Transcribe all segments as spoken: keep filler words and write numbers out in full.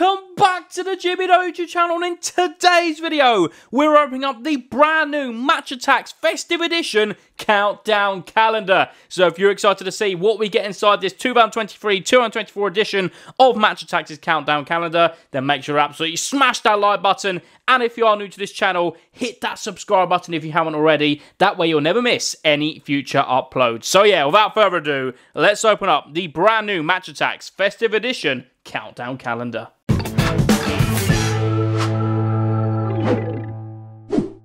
Welcome back to the G B W channel, and in today's video we're opening up the brand new Match Attax Festive Edition Countdown Calendar. So if you're excited to see what we get inside this two thousand twenty-three two thousand twenty-four edition of Match Attax's Countdown Calendar, then make sure to absolutely smash that like button, and if you are new to this channel, hit that subscribe button if you haven't already. That way you'll never miss any future uploads. So yeah, without further ado, let's open up the brand new Match Attax Festive Edition Countdown Calendar.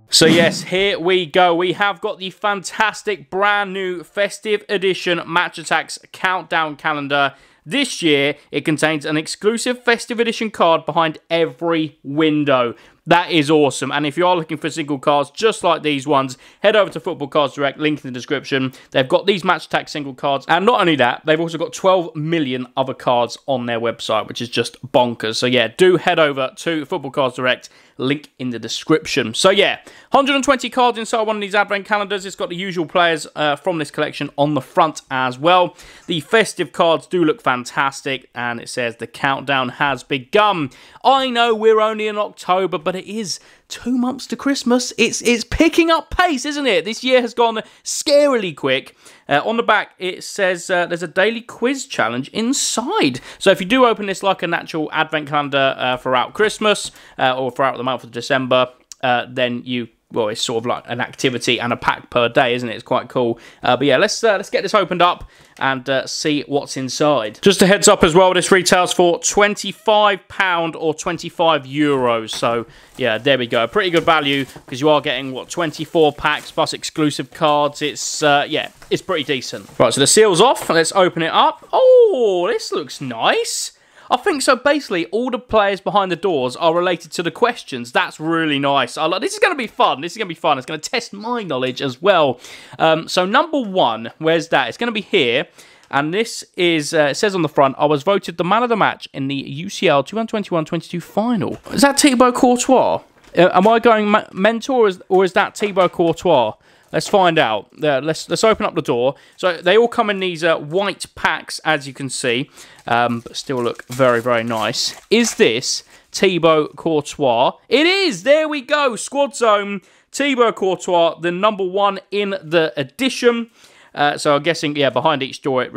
So yes, here we go. We have got the fantastic brand new Festive Edition Match Attax Countdown Calendar. This year, it contains an exclusive Festive Edition card behind every window. That is awesome, and if you are looking for single cards just like these ones, head over to Football Cards Direct, link in the description. They've got these Match Attax single cards, and not only that, they've also got twelve million other cards on their website, which is just bonkers. So yeah, do head over to Football Cards Direct, link in the description. So yeah, one hundred twenty cards inside one of these advent calendars. It's got the usual players uh, from this collection on the front as well. The festive cards do look fantastic, and it says the countdown has begun. I know we're only in October, but it is two months to Christmas. It's it's picking up pace, isn't it? This year has gone scarily quick. Uh, on the back, it says uh, there's a daily quiz challenge inside. So if you do open this like a natural advent calendar uh, throughout Christmas uh, or throughout the month of December, uh, then you... Well, it's sort of like an activity and a pack per day, isn't it? It's quite cool. Uh, but yeah, let's uh, let's get this opened up and uh, see what's inside. Just a heads up as well, this retails for twenty-five pounds or twenty-five euros. So yeah, there we go. Pretty good value, because you are getting, what, twenty-four packs plus exclusive cards. It's, uh, yeah, it's pretty decent. Right, so the seal's off. Let's open it up. Oh, this looks nice. I think so. Basically, all the players behind the doors are related to the questions. That's really nice. I like, this is going to be fun. This is going to be fun. It's going to test my knowledge as well. Um, so number one, where's that? It's going to be here. And this is, uh, it says on the front, I was voted the man of the match in the U C L two thousand twenty-one twenty-two final. Is that Thibaut Courtois? Uh, am I going ma mentor or is, or is that Thibaut Courtois? Let's find out. Uh, let's let's open up the door. So they all come in these uh, white packs, as you can see, um, but still look very, very nice. Is this Thibaut Courtois? It is! There we go! Squad Zone, Thibaut Courtois, the number one in the edition. Uh, so I'm guessing, yeah, behind each door it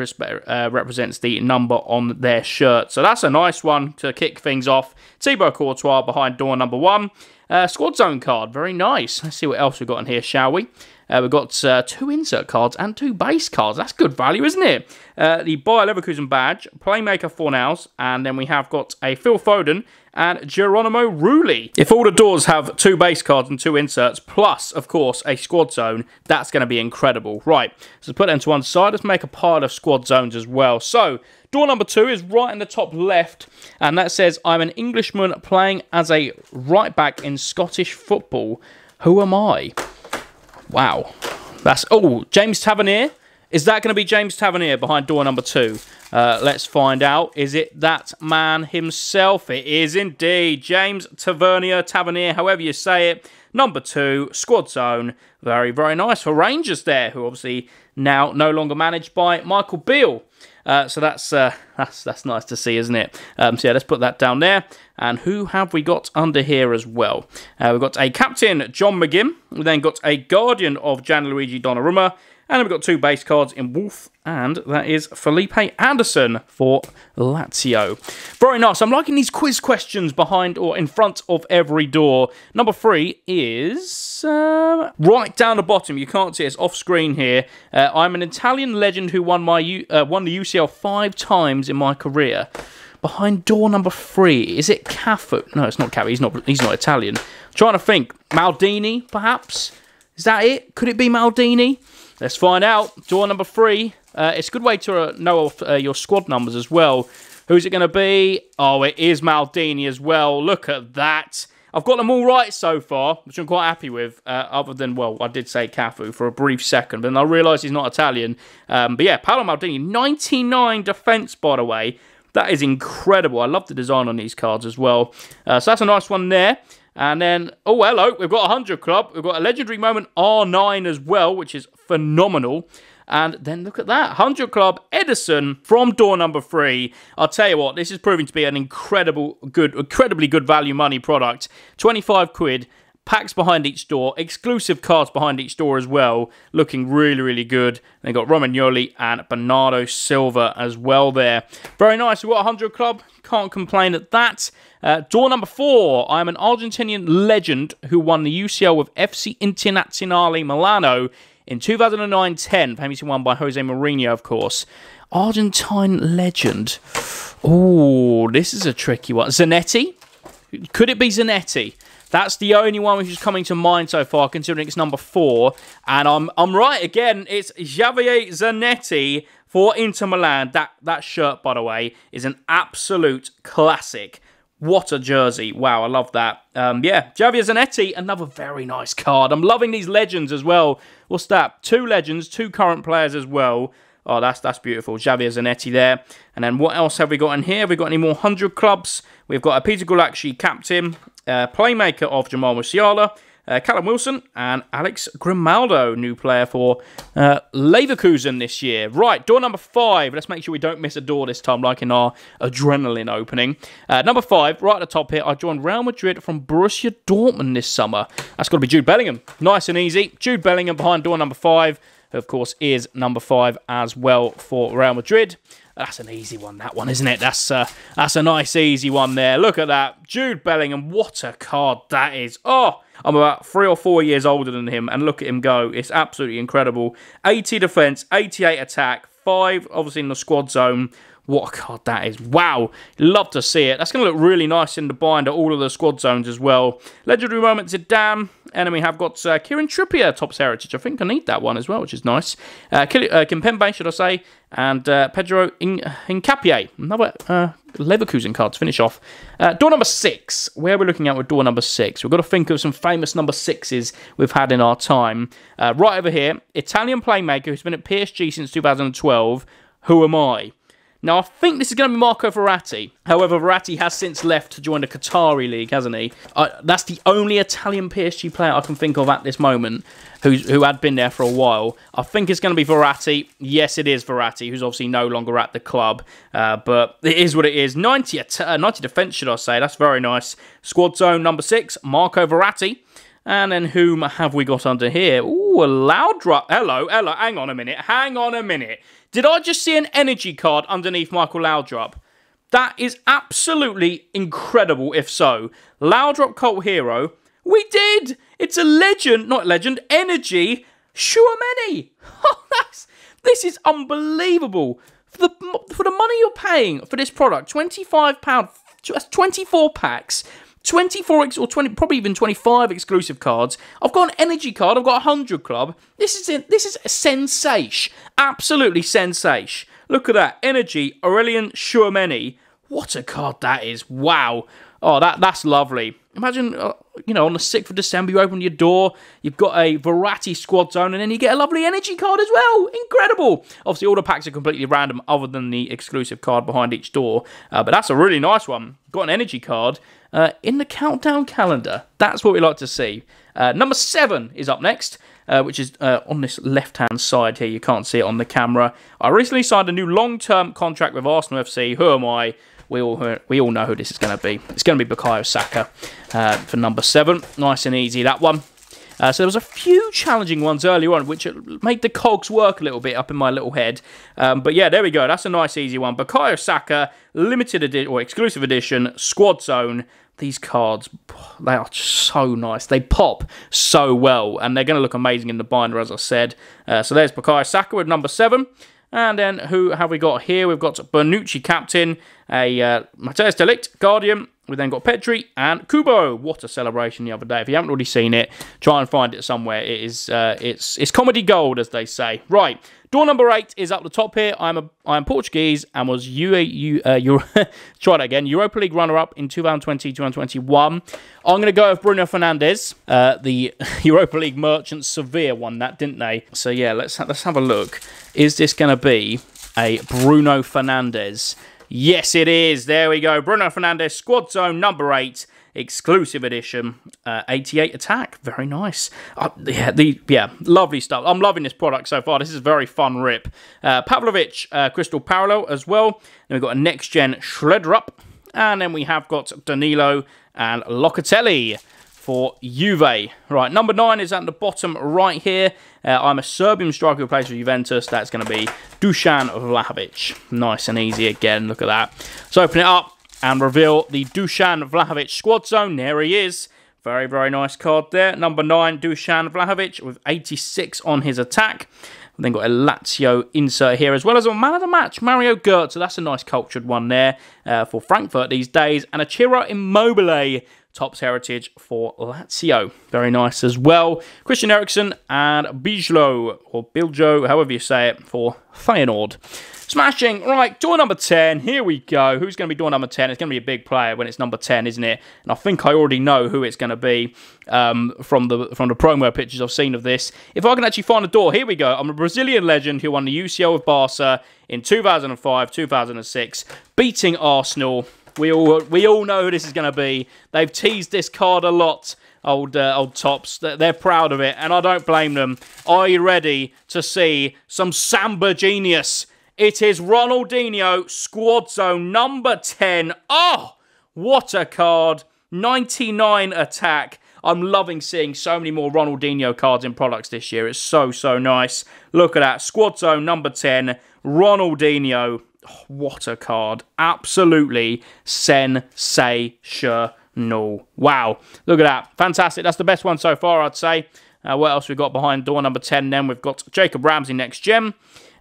uh, represents the number on their shirt. So that's a nice one to kick things off. Thibaut Courtois behind door number one. Uh, Squad Zone card, very nice. Let's see what else we've got in here, shall we? Uh, we've got uh, two insert cards and two base cards. That's good value, isn't it? Uh, the Bayer Leverkusen badge, Playmaker Fornals, and then we have got a Phil Foden and Geronimo Rulli. If all the doors have two base cards and two inserts, plus, of course, a Squad Zone, that's going to be incredible. Right, so put them to one side. Let's make a pile of Squad Zones as well. So, door number two is right in the top left, and that says, I'm an Englishman playing as a right-back in Scottish football. Who am I? Wow, that's, oh, James Tavernier. Is that going to be James Tavernier behind door number two? Uh, let's find out. Is it that man himself? It is indeed James Tavernier, Tavernier, however you say it. Number two, Squad Zone. Very, very nice for Rangers there, who obviously now no longer managed by Michael Beale. Uh, so that's, uh, that's that's nice to see, isn't it? Um, so yeah, let's put that down there. And who have we got under here as well? Uh, we've got a captain, John McGinn. We've then got a guardian of Gianluigi Donnarumma. And we've got two base cards in Wolf, and that is Felipe Anderson for Lazio. Very nice. I'm liking these quiz questions behind or in front of every door. Number three is uh, right down the bottom. You can't see it. It's off screen here. Uh, I'm an Italian legend who won my U uh, won the U C L five times in my career. Behind door number three, is it Cafu? No, it's not Cafu. He's not. He's not Italian. I'm trying to think. Maldini, perhaps. Is that it? Could it be Maldini? Let's find out. Door number three. Uh, it's a good way to uh, know uh, your squad numbers as well. Who's it going to be? Oh, it is Maldini as well. Look at that. I've got them all right so far, which I'm quite happy with, uh, other than, well, I did say Cafu for a brief second, but then I realised he's not Italian. Um, but yeah, Paolo Maldini, ninety-nine defence, by the way. That is incredible. I love the design on these cards as well. Uh, so that's a nice one there. And then, oh, hello, we've got a one hundred club. We've got a legendary moment R nine as well, which is phenomenal. And then look at that. one hundred Club Edison from door number three. I'll tell you what, this is proving to be an incredible good, incredibly good value money product. twenty-five quid. Packs behind each door, exclusive cards behind each door as well, looking really, really good. They got Romagnoli and Bernardo Silva as well there. Very nice. We've got one hundred Club. Can't complain at that. Uh, door number four. I'm an Argentinian legend who won the U C L with F C Internazionale Milano in two thousand nine ten. Famously won by Jose Mourinho, of course. Argentine legend. Oh, this is a tricky one. Zanetti? Could it be Zanetti? That's the only one which is coming to mind so far, considering it's number four. And I'm I'm right again. It's Javier Zanetti for Inter Milan. That that shirt, by the way, is an absolute classic. What a jersey. Wow, I love that. Um, yeah, Javier Zanetti, another very nice card. I'm loving these legends as well. What's that? Two legends, two current players as well. Oh, that's that's beautiful. Javier Zanetti there. And then what else have we got in here? Have we got any more one hundred clubs? We've got a Peter Gulacsi captain, uh, playmaker of Jamal Musiala, uh, Callum Wilson, and Alex Grimaldo, new player for uh, Leverkusen this year. Right, door number five. Let's make sure we don't miss a door this time, like in our adrenaline opening. Uh, number five, right at the top here. I joined Real Madrid from Borussia Dortmund this summer. That's got to be Jude Bellingham. Nice and easy. Jude Bellingham behind door number five. Of course, is number five as well for Real Madrid. That's an easy one, that one, isn't it? That's uh, that's a nice, easy one there. Look at that. Jude Bellingham, what a card that is. Oh, I'm about three or four years older than him, and look at him go. It's absolutely incredible. eighty defence, eighty-eight attack, five obviously in the squad zone. What a card that is. Wow. Love to see it. That's going to look really nice in the binder, all of the squad zones as well. Legendary Moment Zidane. And then we have got uh, Kieran Trippier, Topps Heritage. I think I need that one as well, which is nice. Uh, Kimpembe, should I say. And uh, Pedro Hincapié. Another uh, Leverkusen card to finish off. Uh, door number six. Where are we looking at with door number six? We've got to think of some famous number sixes we've had in our time. Uh, right over here, Italian playmaker who's been at P S G since two thousand twelve. Who am I? Now, I think this is going to be Marco Verratti. However, Verratti has since left to join the Qatari League, hasn't he? Uh, that's the only Italian P S G player I can think of at this moment who's, who had been there for a while. I think it's going to be Verratti. Yes, it is Verratti, who's obviously no longer at the club. Uh, but it is what it is. ninety, uh, ninety defence, should I say. That's very nice. Squad zone number six, Marco Verratti. And then whom have we got under here? Ooh, a Laudrup. Hello, hello. Hang on a minute. Hang on a minute. Did I just see an energy card underneath Michael Laudrup? That is absolutely incredible, if so. Laudrup cult hero. We did. It's a legend. Not legend. Energy. Shurmeni. This is unbelievable. For the, for the money you're paying for this product, twenty-five pounds, that's twenty-four packs. twenty-four ex or twenty, probably even twenty-five exclusive cards. I've got an energy card. I've got a one hundred club. This is it. This is a sensation. Absolutely sensation. Look at that. Energy, Aurelian Shurmeni. What a card that is. Wow. Oh, that that's lovely. Imagine, uh, you know, on the sixth of December, you open your door, you've got a Verratti squad zone, and then you get a lovely energy card as well. Incredible. Obviously, all the packs are completely random other than the exclusive card behind each door, uh, but that's a really nice one. Got an energy card uh, in the countdown calendar. That's what we like to see. Uh, number seven is up next, uh, which is uh, on this left-hand side here. You can't see it on the camera. I recently signed a new long-term contract with Arsenal F C. Who am I? We all, we all know who this is going to be. It's going to be Bukayo Saka uh, for number seven. Nice and easy, that one. Uh, so there was a few challenging ones earlier on, which made the cogs work a little bit up in my little head. Um, but yeah, there we go. That's a nice, easy one. Bukayo Saka, limited edition or exclusive edition, squad zone. These cards, they are so nice. They pop so well, and they're going to look amazing in the binder, as I said. Uh, so there's Bukayo Saka with number seven. And then who have we got here? We've got Bernucci captain, a uh, Mateusz Delict guardian. We've then got Petri and Kubo. What a celebration the other day. If you haven't already seen it, try and find it somewhere. It is, uh, it's, it's comedy gold, as they say. Right, door number eight is up the top here. I'm a, I'm Portuguese and was U A U. Uh, Euro try that again. Europa League runner-up in two thousand twenty, two thousand twenty-one. I'm going to go with Bruno Fernandes. Uh, the Europa League merchant Sevilla won that, didn't they? So yeah, let's ha let's have a look. Is this going to be a Bruno Fernandes? Yes, it is. There we go. Bruno Fernandes, squad zone number eight. exclusive edition, uh, eighty-eight attack. Very nice. Uh, yeah, the yeah, lovely stuff. I'm loving this product so far. This is a very fun rip. Uh, Pavlovic, uh, Crystal Parallel as well. Then we've got a next gen Shredderup. And then we have got Danilo and Locatelli for Juve. Right, number nine is at the bottom right here. Uh, I'm a Serbian striker who plays for Juventus. That's going to be Dusan Vlahovic. Nice and easy again. Look at that. So open it up and reveal the Dusan Vlahovic squad zone. There he is. Very, very nice card there. Number nine, Dusan Vlahovic with eighty-six on his attack. We've then got a Lazio insert here, as well as a man of the match, Mario Götze. So that's a nice cultured one there uh, for Frankfurt these days. And a Ciro Immobile, Topps Heritage for Lazio. Very nice as well. Christian Eriksen and Bijlo, or Biljo, however you say it, for Feyenoord. Smashing. Right, door number ten. Here we go. Who's going to be door number ten? It's going to be a big player when it's number ten, isn't it? And I think I already know who it's going to be um, from the from the promo pictures I've seen of this. If I can actually find a door, here we go. I'm a Brazilian legend who won the U C L with Barca in two thousand five, two thousand six, beating Arsenal. We all we all know who this is going to be. They've teased this card a lot. Old uh, old Tops, they're proud of it, and I don't blame them. Are you ready to see some Samba genius? It is Ronaldinho, squad zone number ten. Oh, what a card. ninety-nine attack. I'm loving seeing so many more Ronaldinho cards in products this year. It's so, so nice. Look at that. Squad zone number ten, Ronaldinho. Oh, what a card. Absolutely sensational. Wow. Look at that. Fantastic. That's the best one so far, I'd say. Uh, what else we've got behind door number ten then? We've got Jacob Ramsey next gem.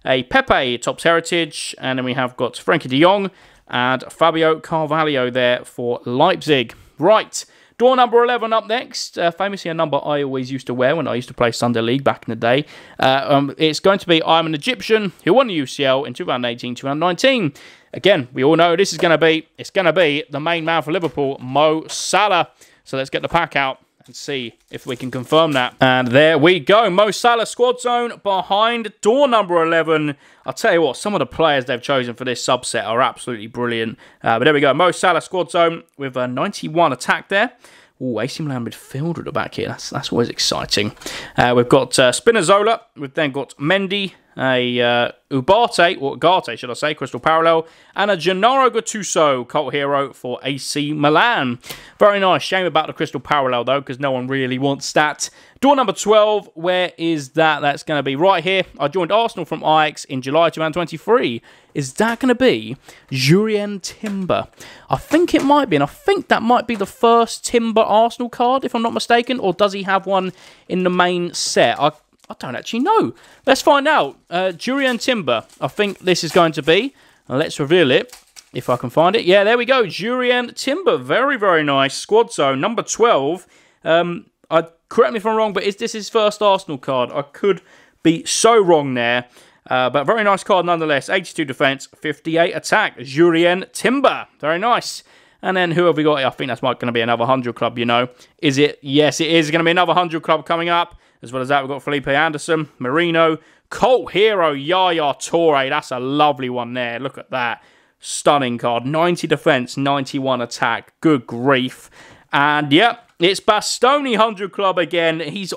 A Pepe, Topps Heritage, and then we have got Frankie de Jong and Fabio Carvalho there for Leipzig. Right, door number eleven up next. Uh, famously a number I always used to wear when I used to play Sunday League back in the day. Uh, um, it's going to be I'm an Egyptian who won the U C L in two thousand eighteen, two thousand nineteen. Again, we all know who this is going to be. It's going to be the main man for Liverpool, Mo Salah. So let's get the pack out and see if we can confirm that. And there we go. Mo Salah squad zone behind door number eleven. I'll tell you what, some of the players they've chosen for this subset are absolutely brilliant. Uh, but there we go. Mo Salah squad zone with a ninety-one attack there. Ooh, A C Milan midfielder at the back here. That's, that's always exciting. Uh, we've got uh, Spinazzola. We've then got Mendy, a uh, Ugarte, or Ugarte, should I say, Crystal Parallel, and a Gennaro Gattuso, cult hero for A C Milan. Very nice. Shame about the Crystal Parallel, though, because no one really wants that. Door number twelve, where is that? That's going to be right here. I joined Arsenal from Ajax in July two thousand twenty-three. Is that going to be Jurriën Timber? I think it might be, and I think that might be the first Timber Arsenal card, if I'm not mistaken, or does he have one in the main set? I I don't actually know. Let's find out. Uh, Jurriën Timber, I think this is going to be. Let's reveal it, if I can find it. Yeah, there we go. Jurriën Timber. Very, very nice. Squad zone, number twelve. Um, I, correct me if I'm wrong, but is this his first Arsenal card? I could be so wrong there. Uh, but very nice card nonetheless. eighty-two defence, fifty-eight attack. Jurriën Timber. Very nice. And then who have we got? I think that's going to be another one hundred club, you know. Is it? Yes, it is. It's going to be another one hundred club coming up. As well as that, we've got Felipe Anderson, Marino, cult hero Yaya Toure. That's a lovely one there. Look at that. Stunning card. ninety defence, ninety-one attack. Good grief. And, yep, it's Bastoni one hundred Club again. He's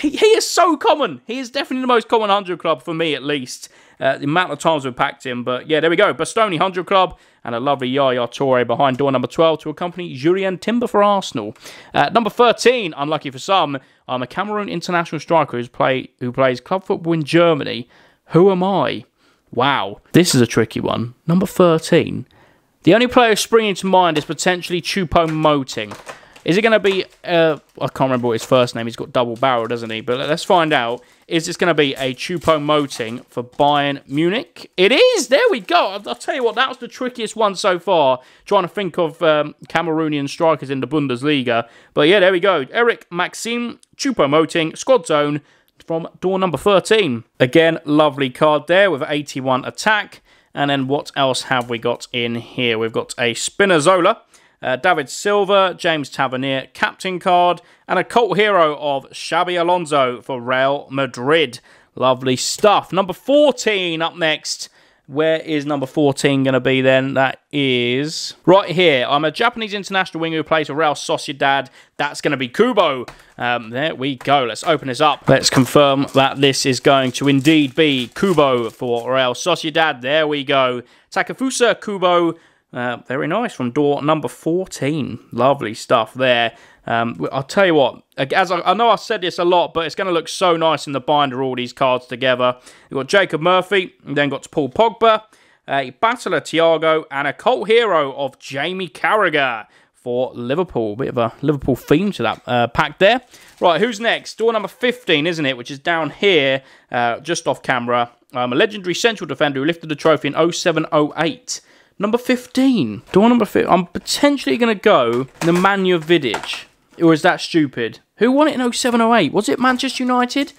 he, he is so common. He is definitely the most common one hundred Club for me, at least. Uh, the amount of times we've packed him. But, yeah, there we go. Bastoni one hundred Club and a lovely Yaya Toure behind door number twelve to accompany Jurriën Timber for Arsenal. Uh, number thirteen, unlucky for some, I'm a Cameroon international striker who's play, who plays club football in Germany. Who am I? Wow. This is a tricky one. Number thirteen. The only player springing to mind is potentially Choupo-Moting. Is it going to be... Uh, I can't remember what his first name is. He's got double barrel, doesn't he? But let's find out. Is this going to be a Choupo-Moting for Bayern Munich? It is! There we go! I'll, I'll tell you what, that was the trickiest one so far. Trying to think of um, Cameroonian strikers in the Bundesliga. But yeah, there we go. Eric Maxime Choupo-Moting, squad zone from door number thirteen. Again, lovely card there with eighty-one attack. And then what else have we got in here? We've got a Spinazzola. Uh, David Silva, James Tavernier, captain card, and a cult hero of Xabi Alonso for Real Madrid. Lovely stuff. Number fourteen up next. Where is number fourteen going to be then? That is right here. I'm a Japanese international winger who plays for Real Sociedad. That's going to be Kubo. Um, there we go. Let's open this up. Let's confirm that this is going to indeed be Kubo for Real Sociedad. There we go. Takafusa Kubo. Uh, very nice from door number fourteen. Lovely stuff there. Um, I'll tell you what, as I, I know I've said this a lot, but it's going to look so nice in the binder, all these cards together. You've got Jacob Murphy, and then got Paul Pogba, a battler Thiago, and a cult hero of Jamie Carragher for Liverpool. Bit of a Liverpool theme to that uh, pack there. Right, who's next? Door number fifteen, isn't it, which is down here, uh, just off camera. Um, a legendary central defender who lifted the trophy in oh seven oh eight. Number fifteen. Door number fifteen. I'm potentially going to go Nemanja Vidic. Or is that stupid? Who won it in oh seven oh eight? Was it Manchester United?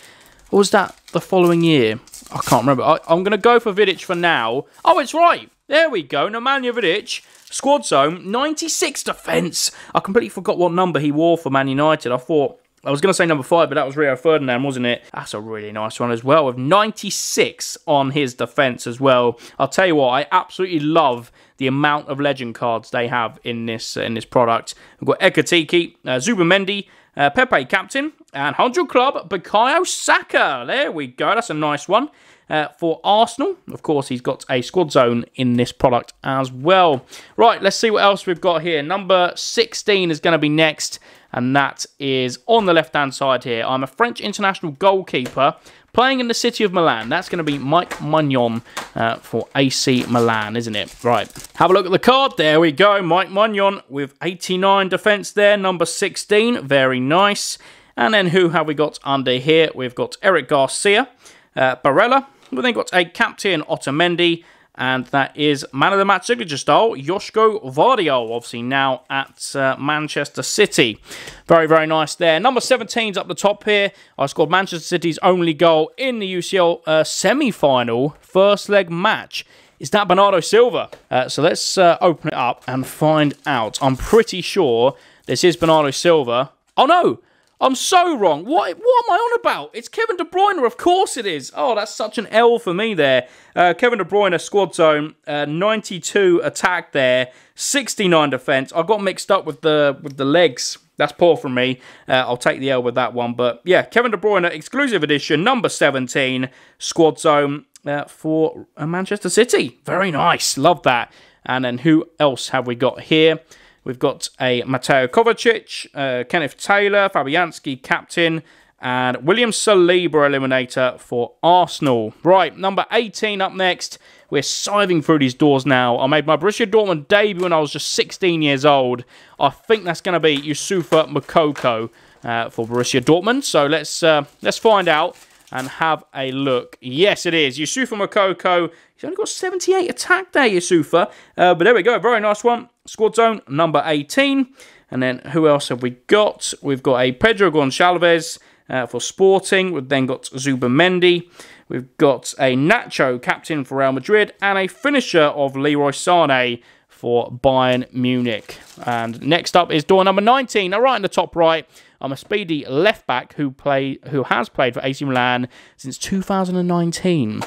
Or was that the following year? I can't remember. I, I'm going to go for Vidic for now. Oh, it's right. There we go. Nemanja Vidic. Squad zone. ninety-six defence. I completely forgot what number he wore for Man United. I thought... I was going to say number five, but that was Rio Ferdinand, wasn't it? That's a really nice one as well, with ninety-six on his defence as well. I'll tell you what, I absolutely love the amount of legend cards they have in this uh, in this product. We've got Ekatiki, uh, Zubamendi, uh, Pepe captain, and one hundred Club, Bukayo Saka. There we go, that's a nice one. Uh, for Arsenal, of course, he's got a squad zone in this product as well. Right, let's see what else we've got here. Number sixteen is going to be next, and that is on the left-hand side here. I'm a French international goalkeeper playing in the city of Milan. That's going to be Mike Maignan uh, for A C Milan, isn't it? Right, have a look at the card. There we go, Mike Maignan with eighty-nine defence there, number sixteen. Very nice. And then who have we got under here? We've got Eric Garcia, uh, Barella. We've then got a captain, Otamendi, and that is man of the match signature style, Joško Vardiol, obviously now at uh, Manchester City. Very, very nice there. Number seventeen's up the top here. I scored Manchester City's only goal in the U C L uh, semi-final first leg match. Is that Bernardo Silva? Uh, so let's uh, open it up and find out. I'm pretty sure this is Bernardo Silva. Oh, no! I'm so wrong. What, what am I on about? It's Kevin De Bruyne. Of course it is. Oh, that's such an L for me there. Uh, Kevin De Bruyne, squad zone, uh, ninety-two attack there, sixty-nine defence. I got mixed up with the with the legs. That's poor from me. Uh, I'll take the L with that one. But yeah, Kevin De Bruyne, exclusive edition, number seventeen, squad zone uh, for uh, Manchester City. Very nice. Love that. And then who else have we got here? We've got a Mateo Kovacic, uh, Kenneth Taylor, Fabianski captain, and William Saliba eliminator for Arsenal. Right, number eighteen up next. We're siving through these doors now. I made my Borussia Dortmund debut when I was just sixteen years old. I think that's going to be Youssoufa Moukoko uh, for Borussia Dortmund. So let's uh, let's find out and have a look. Yes, it is. Youssoufa Moukoko. He's only got seventy-eight attack there, Youssoufa. Uh, but there we go. Very nice one. Squad zone, number eighteen. And then who else have we got? We've got a Pedro Gonçalves uh, for Sporting. We've then got Zubamendi. We've got a Nacho, captain for Real Madrid. And a finisher of Leroy Sané for Bayern Munich. And next up is door number nineteen. Now, right in the top right, I'm a speedy left-back who play who has played for A C Milan since two thousand nineteen.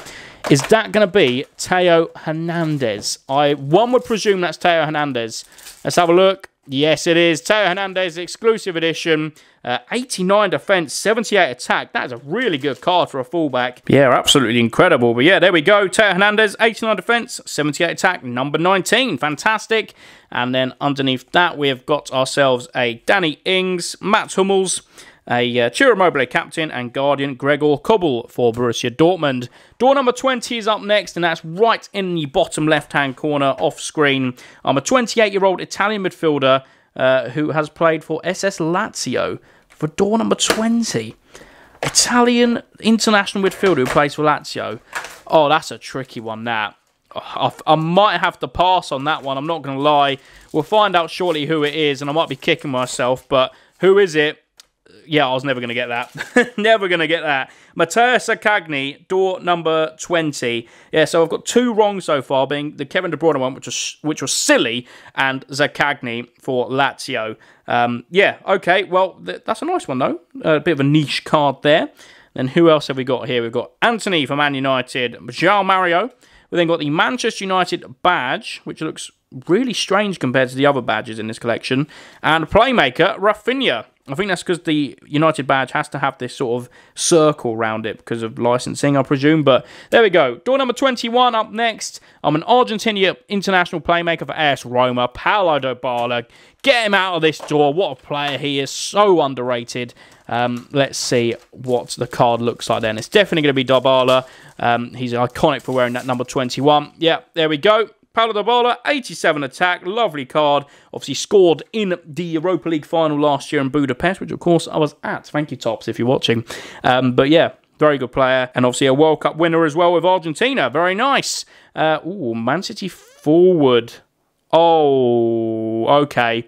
Is that going to be Theo Hernandez? I One would presume that's Theo Hernandez. Let's have a look. Yes, it is. Theo Hernandez, exclusive edition. Uh, eighty-nine defence, seventy-eight attack. That is a really good card for a fullback. Yeah, absolutely incredible. But yeah, there we go. Theo Hernandez, eighty-nine defence, seventy-eight attack, number nineteen. Fantastic. And then underneath that, we have got ourselves a Danny Ings, Mats Hummels, a uh, Ciro Immobile captain, and Guardian Gregor Kobel for Borussia Dortmund. Door number twenty is up next, and that's right in the bottom left-hand corner off screen. I'm a twenty-eight-year-old Italian midfielder uh, who has played for S S Lazio for door number twenty. Italian international midfielder who plays for Lazio. Oh, that's a tricky one, that. I, I might have to pass on that one, I'm not going to lie. We'll find out shortly who it is, and I might be kicking myself, but who is it? Yeah, I was never going to get that. Never going to get that. Mateusz Zaccagni, door number twenty. Yeah, so I've got two wrong so far, being the Kevin De Bruyne one, which was, which was silly, and Zaccagni for Lazio. Um, yeah, okay, well, th that's a nice one, though. A bit of a niche card there. Then who else have we got here? We've got Antony for Man United, João Mario. We then got the Manchester United badge, which looks really strange compared to the other badges in this collection. And playmaker, Rafinha. I think that's because the United badge has to have this sort of circle around it because of licensing, I presume. But there we go. Door number twenty-one up next. I'm an Argentinian international playmaker for AS Roma, Paulo Dybala. Get him out of this door. What a player he is. So underrated. Um, let's see what the card looks like then. It's definitely going to be Dybala. Um, he's iconic for wearing that number twenty-one. Yeah, there we go. Paulo Dybala, eighty-seven attack, lovely card. Obviously scored in the Europa League final last year in Budapest, which of course I was at. Thank you, Topps, if you're watching. Um, but yeah, very good player. And obviously a World Cup winner as well with Argentina. Very nice. Uh, ooh, Man City forward. Oh, okay.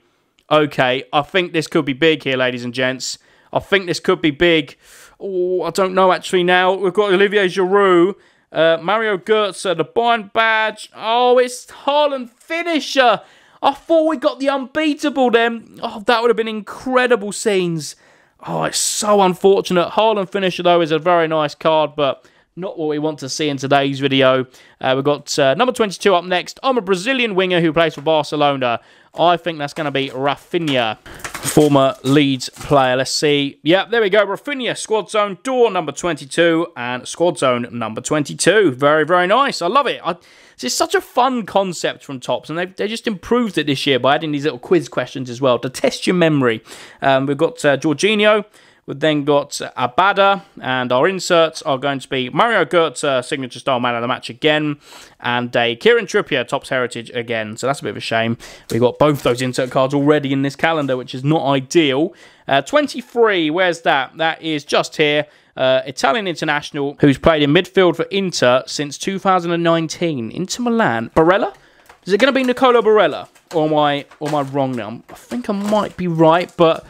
Okay, I think this could be big here, ladies and gents. I think this could be big. Oh, I don't know actually now. We've got Olivier Giroud. Uh, Mario Götze, the Bayern badge. Oh, it's Haaland finisher. I thought we got the unbeatable then. Oh, that would have been incredible scenes. Oh, it's so unfortunate. Haaland finisher, though, is a very nice card, but not what we want to see in today's video. Uh, we've got uh, number twenty-two up next. I'm a Brazilian winger who plays for Barcelona. I think that's going to be Rafinha, former Leeds player. Let's see. Yep, there we go. Rafinha, squad zone, door number twenty-two, and squad zone number twenty-two. Very, very nice. I love it. I, it's such a fun concept from Topps, and they've, they just improved it this year by adding these little quiz questions as well to test your memory. Um, we've got uh, Jorginho. We've then got Abada, and our inserts are going to be Mario Götze, signature style man of the match again, and a Kieran Trippier, Topps Heritage again. So that's a bit of a shame. We've got both those insert cards already in this calendar, which is not ideal. Uh, twenty-three, where's that? That is just here. Uh, Italian international who's played in midfield for Inter since two thousand nineteen. Inter Milan. Barella? Is it going to be Nicolò Barella? Or am I, or am I wrong now? I think I might be right, but...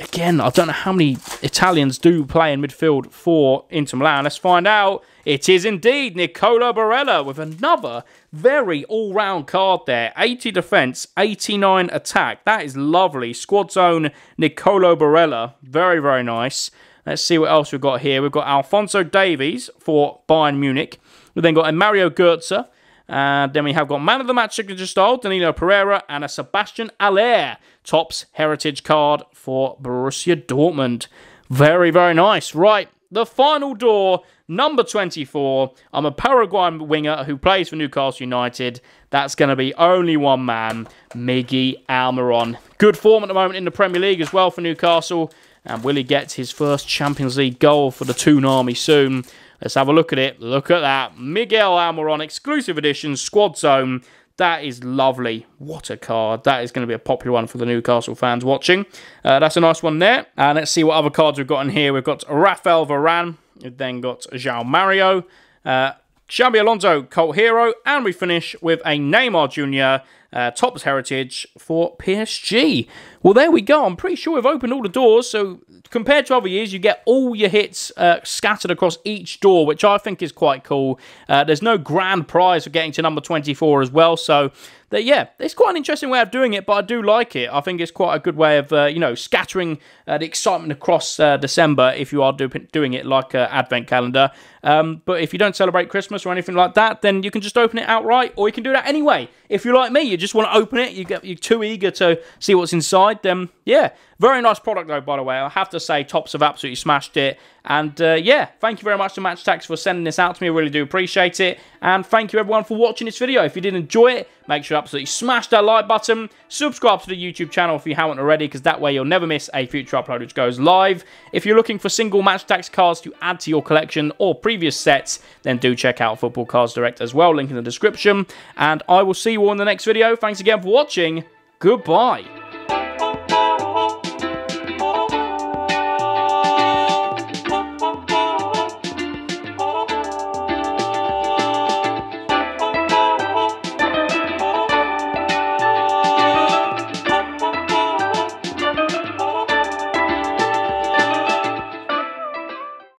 Again, I don't know how many Italians do play in midfield for Inter Milan. Let's find out. It is indeed Nicolò Barella with another very all-round card there. eighty defence, eighty-nine attack. That is lovely. Squad zone Nicolò Barella. Very, very nice. Let's see what else we've got here. We've got Alphonso Davies for Bayern Munich. We've then got a Mario Götze. And then we have got man of the match signature style, Danilo Pereira, and a Sebastian Aller, Topps Heritage card for Borussia Dortmund. Very, very nice. Right, the final door, number twenty-four. I'm a Paraguayan winger who plays for Newcastle United. That's going to be only one man, Miguel Almirón. Good form at the moment in the Premier League as well for Newcastle. And will he get his first Champions League goal for the Toon Army soon? Let's have a look at it. Look at that. Miguel Almirón, exclusive edition, squad zone. That is lovely. What a card. That is going to be a popular one for the Newcastle fans watching. Uh, that's a nice one there. And let's see what other cards we've got in here. We've got Rafael Varane. We've then got João Mario. Uh, Xabi Alonso, cult hero. And we finish with a Neymar Junior, uh, Topps Heritage for P S G. Well, there we go. I'm pretty sure we've opened all the doors, so... Compared to other years, you get all your hits uh, scattered across each door, which I think is quite cool. Uh, there's no grand prize for getting to number twenty-four as well, so... That, yeah, it's quite an interesting way of doing it, but I do like it. I think it's quite a good way of, uh, you know, scattering uh, the excitement across uh, December if you are do doing it like an advent calendar. Um, but if you don't celebrate Christmas or anything like that, then you can just open it outright, or you can do that anyway. If you're like me, you just want to open it, you get, you're too eager to see what's inside, then, yeah. Very nice product, though, by the way. I have to say, Topps have absolutely smashed it. And, uh, yeah, thank you very much to Match Attax for sending this out to me. I really do appreciate it. And thank you, everyone, for watching this video. If you did enjoy it, make sure to absolutely smash that like button. Subscribe to the YouTube channel if you haven't already, because that way you'll never miss a future upload which goes live. If you're looking for single Match Attax cards to add to your collection or previous sets, then do check out Football Cards Direct as well. Link in the description. And I will see you all in the next video. Thanks again for watching. Goodbye.